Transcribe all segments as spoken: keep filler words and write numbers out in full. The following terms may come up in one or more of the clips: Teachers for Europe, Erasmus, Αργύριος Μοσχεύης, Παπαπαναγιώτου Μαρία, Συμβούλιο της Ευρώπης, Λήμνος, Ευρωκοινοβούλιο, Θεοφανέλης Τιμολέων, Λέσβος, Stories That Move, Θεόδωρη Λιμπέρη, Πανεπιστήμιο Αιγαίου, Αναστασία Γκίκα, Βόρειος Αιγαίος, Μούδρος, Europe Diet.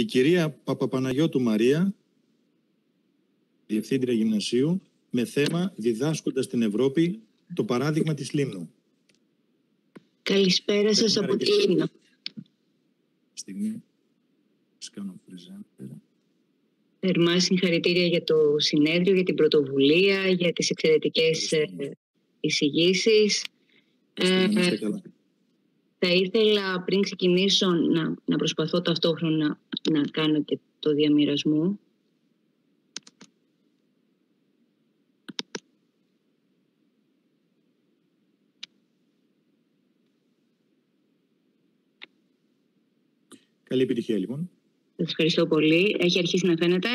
η κυρία Παπαπαναγιώτου Μαρία, Διευθύντρια Γυμνασίου, με θέμα «Διδάσκοντας την Ευρώπη, το παράδειγμα της Λήμνου». Καλησπέρα σας από τη Λήμνο. Στιγμή, σας κάνω presenter. Θερμά συγχαρητήρια για το συνέδριο, για την πρωτοβουλία, για τις εξαιρετικές εισηγήσεις. Ε, θα ήθελα πριν ξεκινήσω να, να προσπαθώ ταυτόχρονα να κάνω και το διαμοιρασμό. Καλή επιτυχία, λοιπόν. Σας ευχαριστώ πολύ. Έχει αρχίσει να φαίνεται?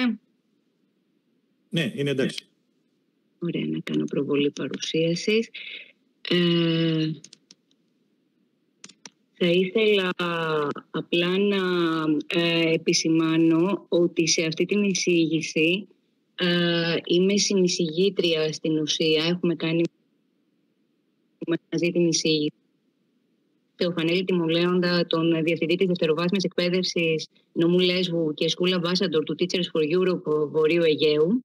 Ναι, είναι εντάξει. Ωραία, να κάνω προβολή παρουσίασης. Ε, θα ήθελα απλά να ε, επισημάνω ότι σε αυτή την εισήγηση ε, είμαι συνεισηγήτρια στην ουσία. Έχουμε κάνει μαζί την εισήγηση. Θεοφανέλη Τιμολέοντα, τον Διευθυντή της Δευτεροβάθμιας Εκπαίδευσης Νομού Λέσβου και School Ambassador του Teachers for Europe Βορείου Αιγαίου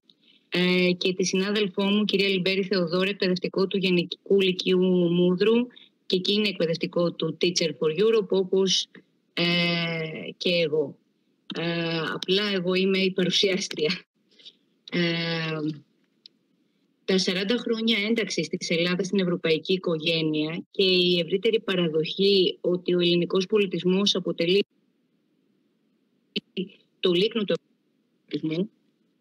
ε, και τη συνάδελφό μου, κυρία Λιμπέρη Θεόδωρη, εκπαιδευτικό του Γενικού Λυκείου Μούδρου και εκείνη εκπαιδευτικό του Teacher for Europe, όπως ε, και εγώ. Ε, απλά εγώ είμαι η παρουσιάστρια. Ε, Τα σαράντα χρόνια ένταξης της Ελλάδας στην ευρωπαϊκή οικογένεια και η ευρύτερη παραδοχή ότι ο ελληνικός πολιτισμός αποτελεί το λίκνο του πολιτισμού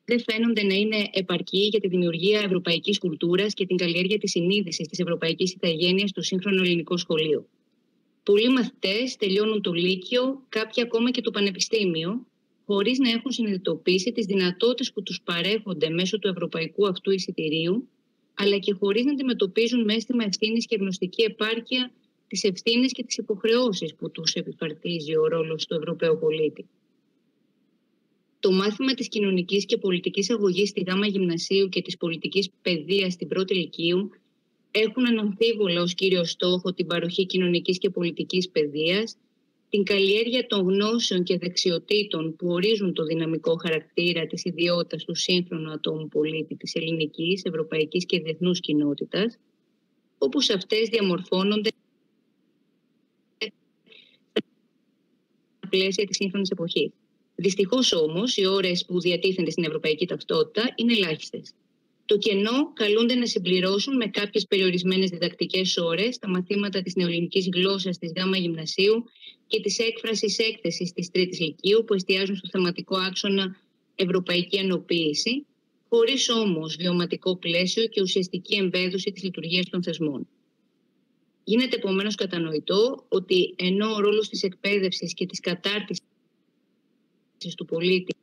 δεν φαίνονται να είναι επαρκή για τη δημιουργία ευρωπαϊκής κουλτούρας και την καλλιέργεια της συνείδησης της ευρωπαϊκής ηθαγένειας στο σύγχρονο ελληνικό σχολείο. Πολλοί μαθητές τελειώνουν το Λύκειο, κάποιοι ακόμα και το Πανεπιστήμιο, χωρίς να έχουν συνειδητοποιήσει τις δυνατότητες που τους παρέχονται μέσω του ευρωπαϊκού αυτού εισιτηρίου, αλλά και χωρίς να αντιμετωπίζουν με αίσθημα ευθύνης και γνωστική επάρκεια τις ευθύνες και τις υποχρεώσεις που τους επιφαρτίζει ο ρόλος του Ευρωπαίου πολίτη. Το μάθημα της κοινωνικής και πολιτικής αγωγής στη γάμα γυμνασίου και της πολιτικής παιδείας στην πρώτη ηλικίου έχουν αναμφίβολα ως κύριο στόχο την παροχή κοινωνικής και πολιτικής παιδείας, την καλλιέργεια των γνώσεων και δεξιοτήτων που ορίζουν το δυναμικό χαρακτήρα της ιδιότητας του σύγχρονου ατόμου πολίτη της ελληνικής, ευρωπαϊκής και διεθνούς κοινότητας, όπως αυτές διαμορφώνονται στα πλαίσια της σύγχρονης εποχής. Δυστυχώς όμως, οι ώρες που διατίθενται στην ευρωπαϊκή ταυτότητα είναι ελάχιστες. Το κενό καλούνται να συμπληρώσουν με κάποιες περιορισμένες διδακτικές ώρες τα μαθήματα της νεοελληνικής γλώσσας της γάμα γυμνασίου και της έκφρασης έκθεσης της τρίτης λυκείου που εστιάζουν στο θεματικό άξονα ευρωπαϊκή ενοποίηση, χωρίς όμως βιωματικό πλαίσιο και ουσιαστική εμπέδωση της λειτουργίας των θεσμών. Γίνεται επομένως κατανοητό ότι ενώ ο ρόλος της εκπαίδευσης και της κατάρτισης του πολίτη,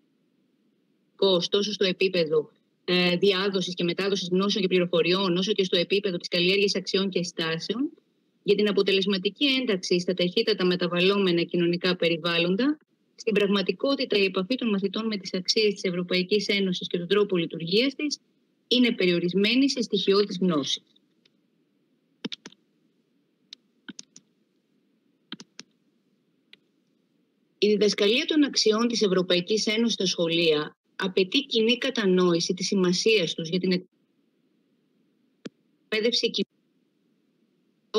τόσο στο επίπεδο διάδοσης και μετάδοσης γνώσεων και πληροφοριών, όσο και στο επίπεδο της καλλιέργειας αξιών και στάσεων, για την αποτελεσματική ένταξη στα ταχύτατα μεταβαλλόμενα κοινωνικά περιβάλλοντα, στην πραγματικότητα η επαφή των μαθητών με τις αξίες της Ευρωπαϊκής Ένωσης και τον τρόπο λειτουργίας της είναι περιορισμένη σε στοιχειώδεις γνώσεις. Η διδασκαλία των αξιών της Ευρωπαϊκής Ένωσης στα σχολεία απαιτεί κοινή κατανόηση της σημασίας τους για την εκπαίδευση και την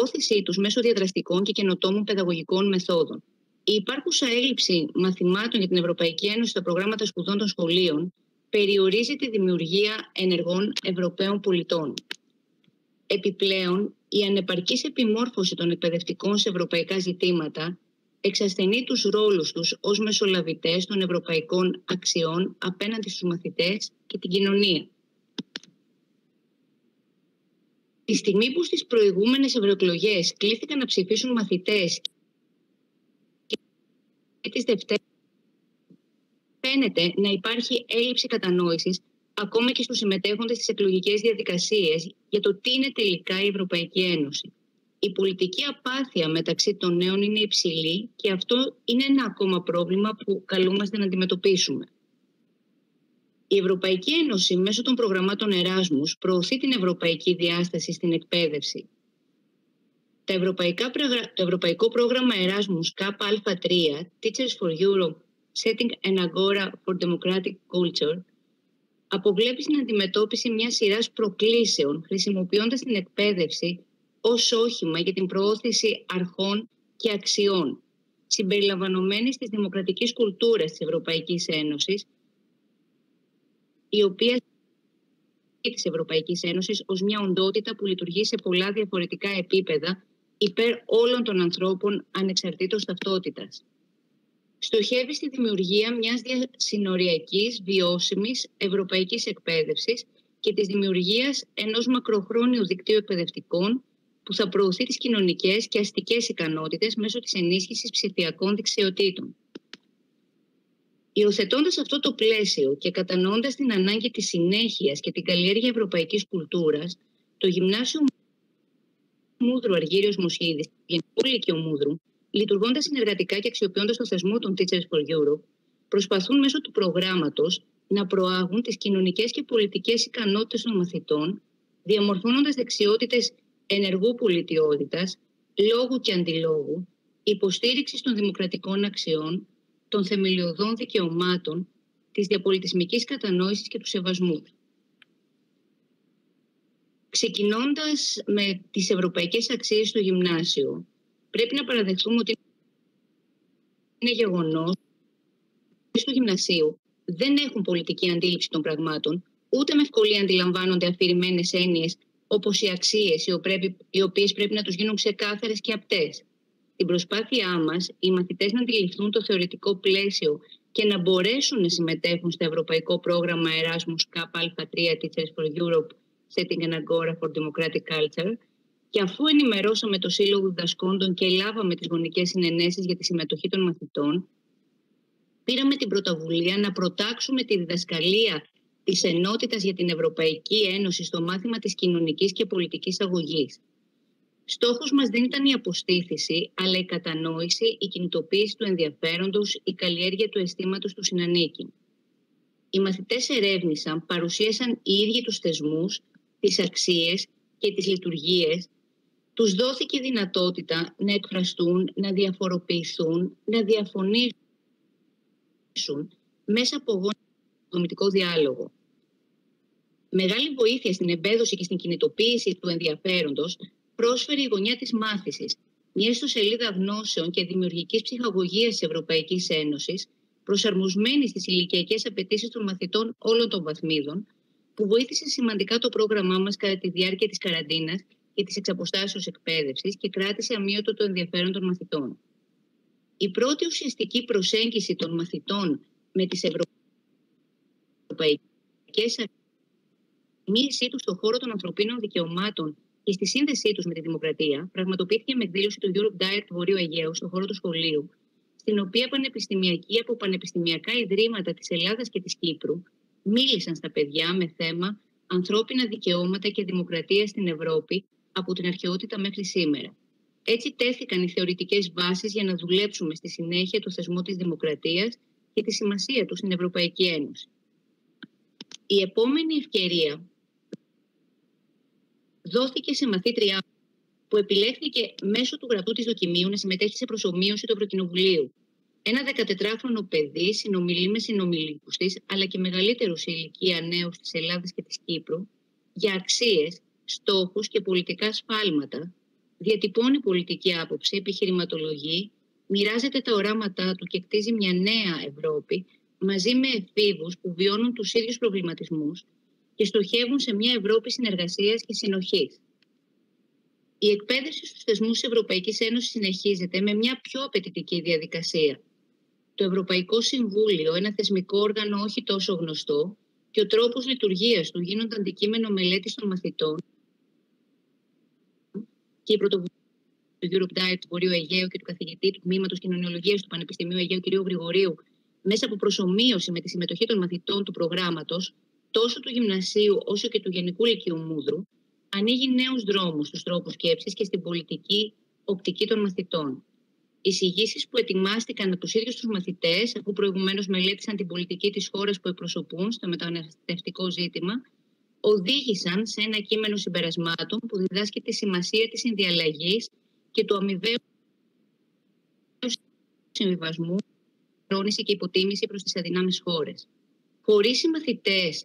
όθησή τους μέσω διαδραστικών και καινοτόμων παιδαγωγικών μεθόδων. Η υπάρχουσα έλλειψη μαθημάτων για την Ευρωπαϊκή Ένωση στα προγράμματα σπουδών των σχολείων περιορίζει τη δημιουργία ενεργών Ευρωπαίων πολιτών. Επιπλέον, η ανεπαρκής επιμόρφωση των εκπαιδευτικών σε ευρωπαϊκά ζητήματα εξασθενεί τους ρόλους τους ως μεσολαβητές των ευρωπαϊκών αξιών απέναντι στους μαθητές και την κοινωνία. Τη στιγμή που στις προηγούμενες ευρωεκλογές κλήθηκαν να ψηφίσουν μαθητές και τις Δευτέρες, φαίνεται να υπάρχει έλλειψη κατανόησης ακόμα και στους συμμετέχοντες στις εκλογικές διαδικασίες για το τι είναι τελικά η Ευρωπαϊκή Ένωση. Η πολιτική απάθεια μεταξύ των νέων είναι υψηλή και αυτό είναι ένα ακόμα πρόβλημα που καλούμαστε να αντιμετωπίσουμε. Η Ευρωπαϊκή Ένωση μέσω των προγραμμάτων Erasmus προωθεί την ευρωπαϊκή διάσταση στην εκπαίδευση. Το ευρωπαϊκό πρόγραμμα Erasmus κάπα τρία, Teachers for Europe Setting an Agora for Democratic Culture, αποβλέπει στην αντιμετώπιση μιας σειράς προκλήσεων, χρησιμοποιώντας την εκπαίδευση ως όχημα για την προώθηση αρχών και αξιών, συμπεριλαμβανομένης της δημοκρατικής κουλτούρας της Ευρωπαϊκής Ένωσης, η οποία της Ευρωπαϊκής Ένωσης ως μια οντότητα που λειτουργεί σε πολλά διαφορετικά επίπεδα υπέρ όλων των ανθρώπων ανεξαρτήτως ταυτότητας. Στοχεύει στη δημιουργία μιας διασυνοριακής, βιώσιμης ευρωπαϊκής εκπαίδευσης και της δημιουργίας ενός μακροχρόνιου δικτύου εκπαιδευτικών που θα προωθεί τις κοινωνικές και αστικές ικανότητες μέσω της ενίσχυσης ψηφιακών δεξιοτήτων. Υιοθετώντας αυτό το πλαίσιο και κατανοώντας την ανάγκη της συνέχειας και την καλλιέργεια ευρωπαϊκής κουλτούρας, το Γυμνάσιο Μούδρου Αργύριος Μοσχεύης, το Γενικό Λύκειο Μούδρου, λειτουργώντας συνεργατικά και αξιοποιώντας το θεσμό των Teachers for Europe, προσπαθούν μέσω του προγράμματος να προάγουν τις κοινωνικές και πολιτικές ικανότητες των μαθητών, διαμορφώνοντας δεξιότητες ενεργού πολιτιότητας, λόγου και αντιλόγου, υποστήριξης των δημοκρατικών αξιών, των θεμελιωδών δικαιωμάτων, της διαπολιτισμικής κατανόησης και του σεβασμού. Ξεκινώντας με τις ευρωπαϊκές αξίες στο γυμνάσιο, πρέπει να παραδεχθούμε ότι είναι γεγονός ότι στο γυμνασίου δεν έχουν πολιτική αντίληψη των πραγμάτων, ούτε με ευκολία αντιλαμβάνονται αφηρημένες έννοιες όπως οι αξίες, οι οποίες πρέπει να τους γίνουν ξεκάθαρες και απτές. Την προσπάθειά μας, οι μαθητές να αντιληφθούν το θεωρητικό πλαίσιο και να μπορέσουν να συμμετέχουν στο ευρωπαϊκό πρόγραμμα Erasmus κέι τρία Teachers for Europe, Setting an Agora for Democratic Culture, και αφού ενημερώσαμε το Σύλλογο Διδασκόντων και λάβαμε τις γονικές συνενέσεις για τη συμμετοχή των μαθητών, πήραμε την πρωτοβουλία να προτάξουμε τη διδασκαλία της ενότητας για την Ευρωπαϊκή Ένωση στο μάθημα της κοινωνικής και πολιτικής αγωγής. Στόχος μας δεν ήταν η αποστήθηση, αλλά η κατανόηση, η κινητοποίηση του ενδιαφέροντος, η καλλιέργεια του αισθήματος του συνανίκη. Οι μαθητές ερεύνησαν, παρουσίασαν οι ίδιοι τους θεσμούς, τις αξίες και τις λειτουργίες. Τους δόθηκε η δυνατότητα να εκφραστούν, να διαφοροποιηθούν, να διαφωνήσουν μέσα από γονικό διάλογο. Μεγάλη βοήθεια στην εμπέδωση και στην κινητοποίηση του ενδιαφέροντος πρόσφερε η γωνιά της μάθησης, μια ιστοσελίδα γνώσεων και δημιουργικής ψυχαγωγίας της Ευρωπαϊκής Ένωσης, προσαρμοσμένη στις ηλικιακές απαιτήσεις των μαθητών όλων των βαθμίδων, που βοήθησε σημαντικά το πρόγραμμά μας κατά τη διάρκεια της καραντίνας και της εξαποστάσεως εκπαίδευσης και κράτησε αμύωτο το ενδιαφέρον των μαθητών. Η πρώτη ουσιαστική προσέγγιση των μαθητών με τις ευρωπαϊκές μίλησή τους στον χώρο των ανθρωπίνων δικαιωμάτων και στη σύνδεσή τους με τη δημοκρατία πραγματοποιήθηκε με εκδήλωση του Europe Diet του Βορείου Αιγαίου στον χώρο του σχολείου, στην οποία πανεπιστημιακοί από πανεπιστημιακά ιδρύματα της Ελλάδας και της Κύπρου μίλησαν στα παιδιά με θέμα ανθρώπινα δικαιώματα και δημοκρατία στην Ευρώπη από την αρχαιότητα μέχρι σήμερα. Έτσι τέθηκαν οι θεωρητικές βάσεις για να δουλέψουμε στη συνέχεια το θεσμό της δημοκρατίας και τη σημασία του στην Ευρωπαϊκή Ένωση. Η επόμενη ευκαιρία δόθηκε σε μαθήτριά που επιλέχθηκε μέσω του γραπτού της δοκιμίου να συμμετέχει σε προσομοίωση του Ευρωκοινοβουλίου. Ένα δεκατετράχρονο παιδί συνομιλεί με συνομιλίκους της, αλλά και μεγαλύτερους σε ηλικία νέους της Ελλάδας και της Κύπρου, για αξίες, στόχους και πολιτικά σφάλματα, διατυπώνει πολιτική άποψη, επιχειρηματολογεί, μοιράζεται τα οράματά του και κτίζει μια νέα Ευρώπη, μαζί με εφήβους που βιώνουν τους ίδιους προβληματισμούς και στοχεύουν σε μια Ευρώπη συνεργασίας και συνοχής. Η εκπαίδευση στους θεσμούς της Ευρωπαϊκής Ένωσης συνεχίζεται με μια πιο απαιτητική διαδικασία. Το Ευρωπαϊκό Συμβούλιο, ένα θεσμικό όργανο όχι τόσο γνωστό, και ο τρόπος λειτουργίας του γίνονται αντικείμενο μελέτης των μαθητών και η πρωτοβουλία του Europe Diet του Βορείου Αιγαίου και του καθηγητή του Τμήματος Κοινωνιολογίας του Πανεπιστημίου Αιγαίου κ. Γρηγορίου, μέσα από προσομοίωση με τη συμμετοχή των μαθητών του προγράμματος, τόσο του Γυμνασίου όσο και του Γενικού Λυκείου Μούδρου, ανοίγει νέους δρόμους στους τρόπους σκέψης και στην πολιτική οπτική των μαθητών. Εισηγήσεις που ετοιμάστηκαν από τους ίδιους τους μαθητές, αφού προηγουμένως μελέτησαν την πολιτική της χώρας που εκπροσωπούν στο μεταναστευτικό ζήτημα, οδήγησαν σε ένα κείμενο συμπερασμάτων που διδάσκει τη σημασία της συνδιαλλαγής και του αμοιβαίου συμβιβασμού κληρώνηση και υποτίμηση προς τις αδυνάμεις χώρες. Χωρίς οι μαθητές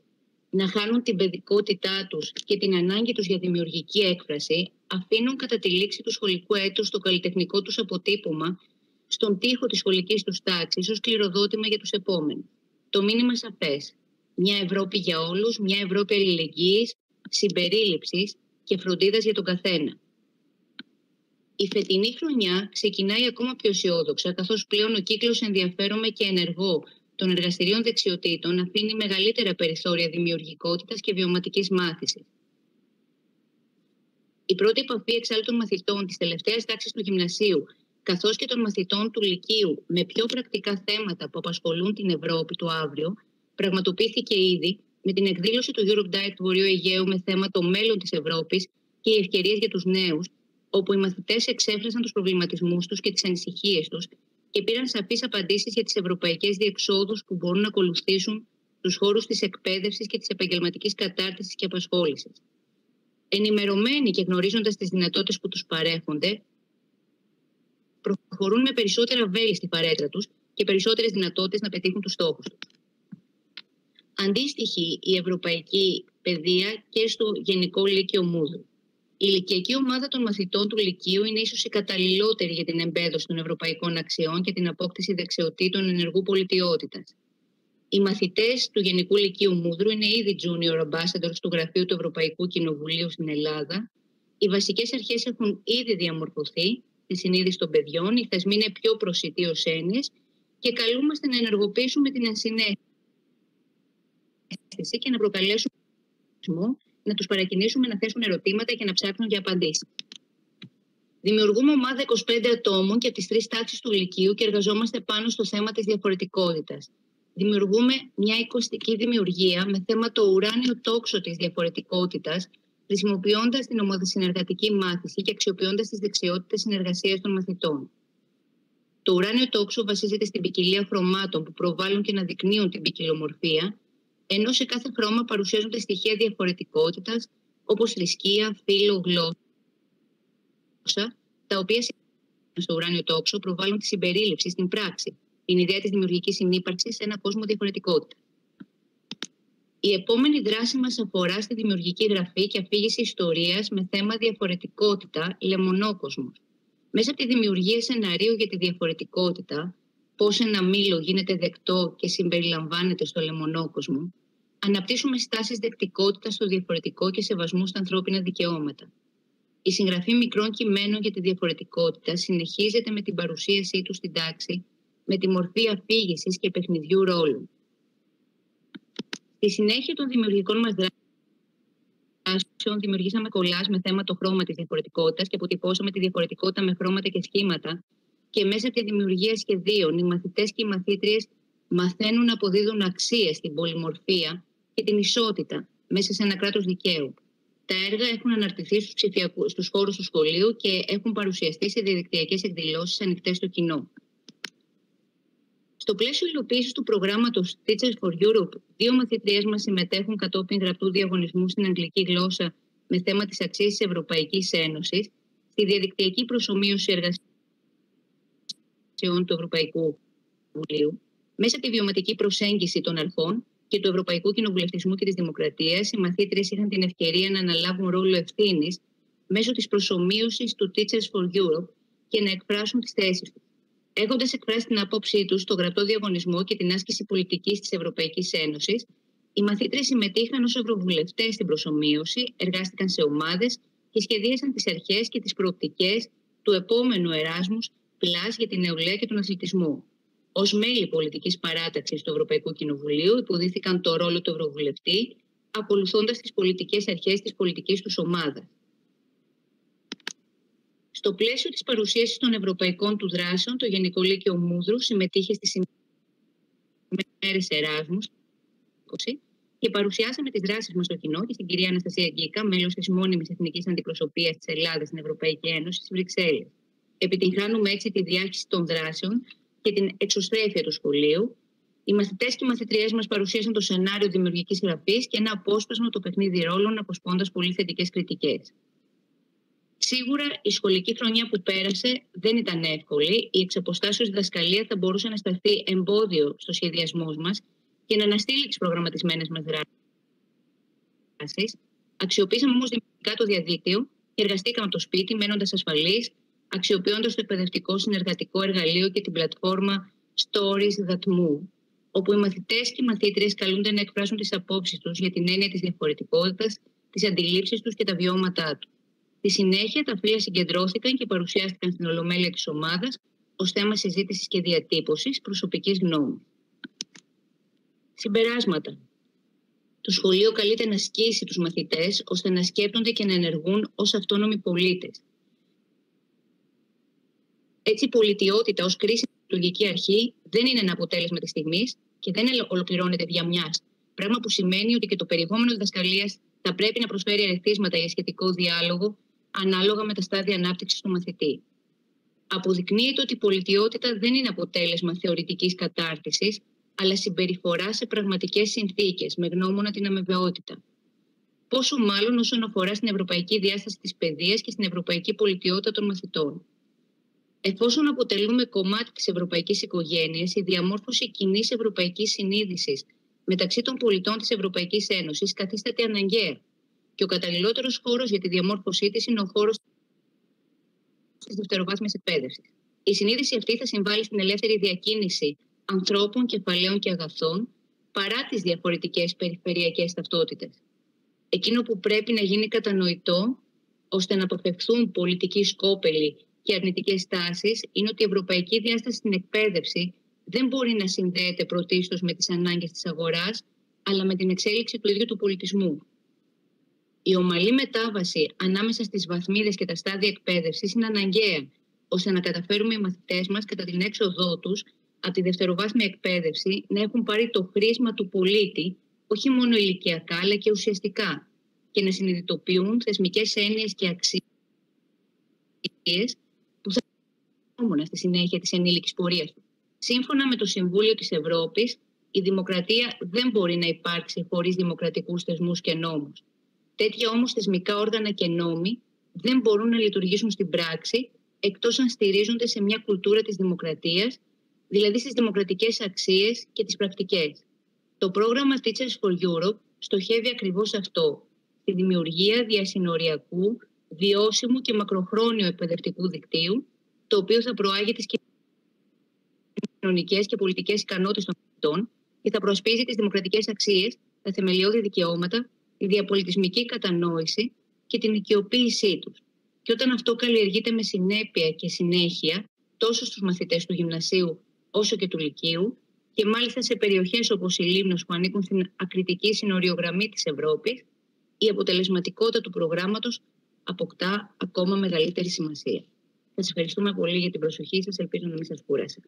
να χάνουν την παιδικότητά τους και την ανάγκη τους για δημιουργική έκφραση, αφήνουν κατά τη λήξη του σχολικού έτους το καλλιτεχνικό τους αποτύπωμα στον τοίχο της σχολικής τους τάξης ως κληροδότημα για τους επόμενους. Το μήνυμα σαφές. Μια Ευρώπη για όλους, μια Ευρώπη αλληλεγγύης, συμπερίληψης και φροντίδας για τον καθένα. Η φετινή χρονιά ξεκινάει ακόμα πιο αισιόδοξα, καθώς πλέον ο κύκλος ενδιαφέρομαι και ενεργό των εργαστηρίων δεξιοτήτων αφήνει μεγαλύτερα περιθώρια δημιουργικότητας και βιωματικής μάθησης. Η πρώτη επαφή εξάλλου των μαθητών της τελευταίας τάξης του γυμνασίου, καθώς και των μαθητών του Λυκείου με πιο πρακτικά θέματα που απασχολούν την Ευρώπη του αύριο, πραγματοποιήθηκε ήδη με την εκδήλωση του Europe Diet του Βορείου Αιγαίου με θέμα το μέλλον της Ευρώπης και οι ευκαιρίες για τους νέους, όπου οι μαθητές εξέφρασαν τους προβληματισμούς τους και τις ανησυχίες τους και πήραν σαφείς απαντήσεις για τις ευρωπαϊκές διεξόδους που μπορούν να ακολουθήσουν τους χώρους της εκπαίδευσης και της επαγγελματικής κατάρτισης και απασχόλησης. Ενημερωμένοι και γνωρίζοντας τις δυνατότητες που τους παρέχονται, προχωρούν με περισσότερα βέλη στη παρέτρα τους και περισσότερες δυνατότητες να πετύχουν τους στόχους τους. Αντίστοιχη η ευρωπαϊκή παιδεία και στο Γενικό Λύκειο Μούδρου. Η ηλικιακή ομάδα των μαθητών του Λυκείου είναι ίσως η καταλληλότερη για την εμπέδωση των ευρωπαϊκών αξιών και την απόκτηση δεξιοτήτων ενεργού πολιτιότητας. Οι μαθητές του Γενικού Λυκείου Μούδρου είναι ήδη junior ambassadors του Γραφείου του Ευρωπαϊκού Κοινοβουλίου στην Ελλάδα. Οι βασικές αρχές έχουν ήδη διαμορφωθεί, τη συνείδηση των παιδιών, οι θεσμοί είναι πιο προσιτοί ως έννοιες και καλούμαστε να ενεργοποιήσουμε την ενσυναίσθηση και να προκαλέσουμε να τους παρακινήσουμε να θέσουν ερωτήματα και να ψάχνουν για απαντήσεις. Δημιουργούμε ομάδα είκοσι πέντε ατόμων και από τις τρεις τάξεις του Λυκείου και εργαζόμαστε πάνω στο θέμα της διαφορετικότητας. Δημιουργούμε μια εικοστική δημιουργία με θέμα το ουράνιο τόξο της διαφορετικότητας, χρησιμοποιώντας την ομοδοσυνεργατική μάθηση και αξιοποιώντας τις δεξιότητες συνεργασίας των μαθητών. Το ουράνιο τόξο βασίζεται στην ποικιλία χρωμάτων που προβάλλουν και αναδεικνύουν την ποικιλομορφία, ενώ σε κάθε χρώμα παρουσιάζονται στοιχεία διαφορετικότητας, όπως θρησκεία, φύλο, γλώσσα, τα οποία στο ουράνιο τόξο προβάλλουν τη συμπερίληψη στην πράξη, την ιδέα της δημιουργικής συνύπαρξης σε έναν κόσμο διαφορετικότητα. Η επόμενη δράση μας αφορά στη δημιουργική γραφή και αφήγηση ιστορίας με θέμα διαφορετικότητα, λεμονόκοσμος. Μέσα από τη δημιουργία σεναρίου για τη διαφορετικότητα, πώς ένα μήλο γίνεται δεκτό και συμπεριλαμβάνεται στο λεμονόκοσμο, αναπτύσσουμε στάσεις δεκτικότητας στο διαφορετικό και σεβασμού στα ανθρώπινα δικαιώματα. Η συγγραφή μικρών κειμένων για τη διαφορετικότητα συνεχίζεται με την παρουσίασή του στην τάξη, με τη μορφή αφήγησης και παιχνιδιού ρόλου. Στη συνέχεια των δημιουργικών μας δράσεων, δημιουργήσαμε κολλάζ με θέμα το χρώμα της διαφορετικότητας και αποτυπώσαμε τη διαφορετικότητα με χρώματα και σχήματα. Και μέσα από τη δημιουργία σχεδίων, οι μαθητές και οι μαθήτριες μαθαίνουν να αποδίδουν αξίες στην πολυμορφία και την ισότητα μέσα σε ένα κράτος δικαίου. Τα έργα έχουν αναρτηθεί στους ψηφιακούς, στους χώρους του σχολείου και έχουν παρουσιαστεί σε διαδικτυακές εκδηλώσεις ανοιχτές στο κοινό. Στο πλαίσιο υλοποίησης του προγράμματος Teachers for Europe, δύο μαθητριές μας συμμετέχουν κατόπιν γραπτού διαγωνισμού στην αγγλική γλώσσα με θέμα τις αξίες της Ευρωπαϊκής Ένωσης, στη διαδικτυακή προσομοίωση εργασίας του Ευρωπαϊκού Βουλίου, μέσα από τη βιωματική προσέγγιση των αρχών και του Ευρωπαϊκού Κοινοβουλευτισμού και της Δημοκρατίας, οι μαθήτριες είχαν την ευκαιρία να αναλάβουν ρόλο ευθύνης μέσω της προσομοίωσης του Teachers for Europe και να εκφράσουν τις θέσεις τους. Έχοντας εκφράσει την άποψή τους στο γραπτό διαγωνισμό και την άσκηση πολιτικής της Ευρωπαϊκής Ένωσης, οι μαθήτριες συμμετείχαν ως ευρωβουλευτές στην προσομοίωση, εργάστηκαν σε ομάδες και σχεδίασαν τις αρχές και τις προοπτικές του επόμενου Erasmus για την νεολαία και τον αθλητισμό. Ως μέλη πολιτικής παράταξης του Ευρωπαϊκού Κοινοβουλίου υποδείχθηκαν το ρόλο του Ευρωβουλευτή, ακολουθώντας τις πολιτικές αρχές της πολιτικής τους ομάδας. Στο πλαίσιο της παρουσίασης των ευρωπαϊκών του δράσεων, το Γενικό Λύκειο Μούδρου συμμετείχε στις ημέρες Εράσμους και παρουσιάσαμε τις δράσεις μας στο κοινό και στην κυρία Αναστασία Γκίκα, μέλος της μόνιμης εθνικής αντιπροσωπείας της Ελλάδας στην Ευρωπαϊκή Ένωση στις Βρυξέλλες. Επιτυγχάνουμε έτσι τη διάχυση των δράσεων και την εξωστρέφεια του σχολείου. Οι μαθητές και οι μαθητριές μας παρουσίασαν το σενάριο δημιουργικής γραφής και ένα απόσπασμα το παιχνίδι ρόλων, αποσπώντας πολύ θετικές κριτικές. Σίγουρα η σχολική χρονιά που πέρασε δεν ήταν εύκολη. Η εξ αποστάσεως διδασκαλία θα μπορούσε να σταθεί εμπόδιο στους σχεδιασμούς μας και να αναστείλει τις προγραμματισμένες μας δράσεις. Αξιοποίησαμε όμως δημιουργικά το διαδίκτυο και εργαστήκαμε από το σπίτι, μένοντας ασφαλείς, αξιοποιώντας το εκπαιδευτικό συνεργατικό εργαλείο και την πλατφόρμα Stories That Move, όπου οι μαθητές και οι μαθήτριες καλούνται να εκφράσουν τις απόψεις τους για την έννοια της διαφορετικότητας, τις αντιλήψεις τους και τα βιώματά τους. Στη συνέχεια, τα φύλλα συγκεντρώθηκαν και παρουσιάστηκαν στην ολομέλεια της ομάδας ως θέμα συζήτησης και διατύπωσης προσωπικής γνώμης. Συμπεράσματα. Το σχολείο καλείται να σκίσει τους μαθητές ώστε να σκέπτονται και να ενεργούν ως αυτόνομοι πολίτες. Έτσι, η πολιτιότητα ως κρίσιμη λειτουργική αρχή δεν είναι ένα αποτέλεσμα της στιγμής και δεν ολοκληρώνεται διαμιάς. Πράγμα που σημαίνει ότι και το περιεχόμενο διδασκαλίας θα πρέπει να προσφέρει ερεθίσματα για σχετικό διάλογο ανάλογα με τα στάδια ανάπτυξης του μαθητή. Αποδεικνύεται ότι η πολιτιότητα δεν είναι αποτέλεσμα θεωρητικής κατάρτισης, αλλά συμπεριφορά σε πραγματικές συνθήκες, με γνώμονα την αμοιβαιότητα. Πόσο μάλλον όσον αφορά στην ευρωπαϊκή διάσταση της παιδείας και στην ευρωπαϊκή πολιτιότητα των μαθητών. Εφόσον αποτελούμε κομμάτι της ευρωπαϊκής οικογένειας, η διαμόρφωση κοινής ευρωπαϊκής συνείδησης μεταξύ των πολιτών της Ευρωπαϊκής Ένωσης καθίσταται αναγκαία. Και ο καταλληλότερος χώρος για τη διαμόρφωσή της είναι ο χώρος της δευτεροβάθμιας εκπαίδευσης. Η συνείδηση αυτή θα συμβάλλει στην ελεύθερη διακίνηση ανθρώπων, κεφαλαίων και αγαθών, παρά τις διαφορετικές περιφερειακές ταυτότητες. Εκείνο που πρέπει να γίνει κατανοητό, ώστε να αποφευχθούν πολιτικοί σκόπελοι και αρνητικές στάσεις, είναι ότι η ευρωπαϊκή διάσταση στην εκπαίδευση δεν μπορεί να συνδέεται πρωτίστως με τις ανάγκες της αγοράς, αλλά με την εξέλιξη του ίδιου του πολιτισμού. Η ομαλή μετάβαση ανάμεσα στις βαθμίδες και τα στάδια εκπαίδευσης είναι αναγκαία, ώστε να καταφέρουμε οι μαθητές μας κατά την έξοδό τους από τη δευτεροβάθμια εκπαίδευση να έχουν πάρει το χρήσμα του πολίτη, όχι μόνο ηλικιακά αλλά και ουσιαστικά, και να συνειδητοποιούν θεσμικές έννοιες και αξίες που θα χρησιμοποιούν στη συνέχεια της ενήλικης πορείας του. Σύμφωνα με το Συμβούλιο της Ευρώπης, η δημοκρατία δεν μπορεί να υπάρξει χωρίς δημοκρατικούς θεσμούς και νόμους. Τέτοια όμως θεσμικά όργανα και νόμοι δεν μπορούν να λειτουργήσουν στην πράξη εκτός αν στηρίζονται σε μια κουλτούρα της δημοκρατίας, δηλαδή στις δημοκρατικές αξίες και τις πρακτικές. Το πρόγραμμα Teachers for Europe στοχεύει ακριβώς αυτό, τη δημιουργία διασυνοριακού, βιώσιμου και μακροχρόνιου εκπαιδευτικού δικτύου, το οποίο θα προάγει τις κοινωνικές και πολιτικές ικανότητες των πολιτών και θα προσπίζει τις δημοκρατικές αξίες, τα θεμελιώδη δικαιώματα, τη διαπολιτισμική κατανόηση και την οικειοποίησή τους. Και όταν αυτό καλλιεργείται με συνέπεια και συνέχεια, τόσο στους μαθητές του γυμνασίου όσο και του λυκείου, και μάλιστα σε περιοχές όπως η Λήμνος που ανήκουν στην ακριτική συνοριογραμμή της Ευρώπης, η αποτελεσματικότητα του προγράμματος αποκτά ακόμα μεγαλύτερη σημασία. Σας ευχαριστούμε πολύ για την προσοχή σας, ελπίζω να μην σας κούρασα.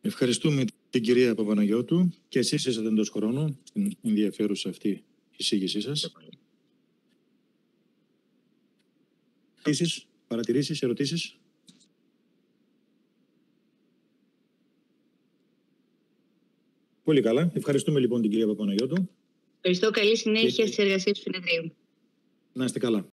Ευχαριστούμε την κυρία Παπαναγιώτου και εσείς είσατε εντός χρόνου στην ενδιαφέρουσα αυτή εισήγησή σας. Παρατηρήσεις, παρατηρήσεις, ερωτήσεις. Πολύ καλά. Ευχαριστούμε λοιπόν την κυρία Παπαναγιώτου. Ευχαριστώ. Καλή συνέχεια και στις εργασίες του συνεδρίου. Να είστε καλά.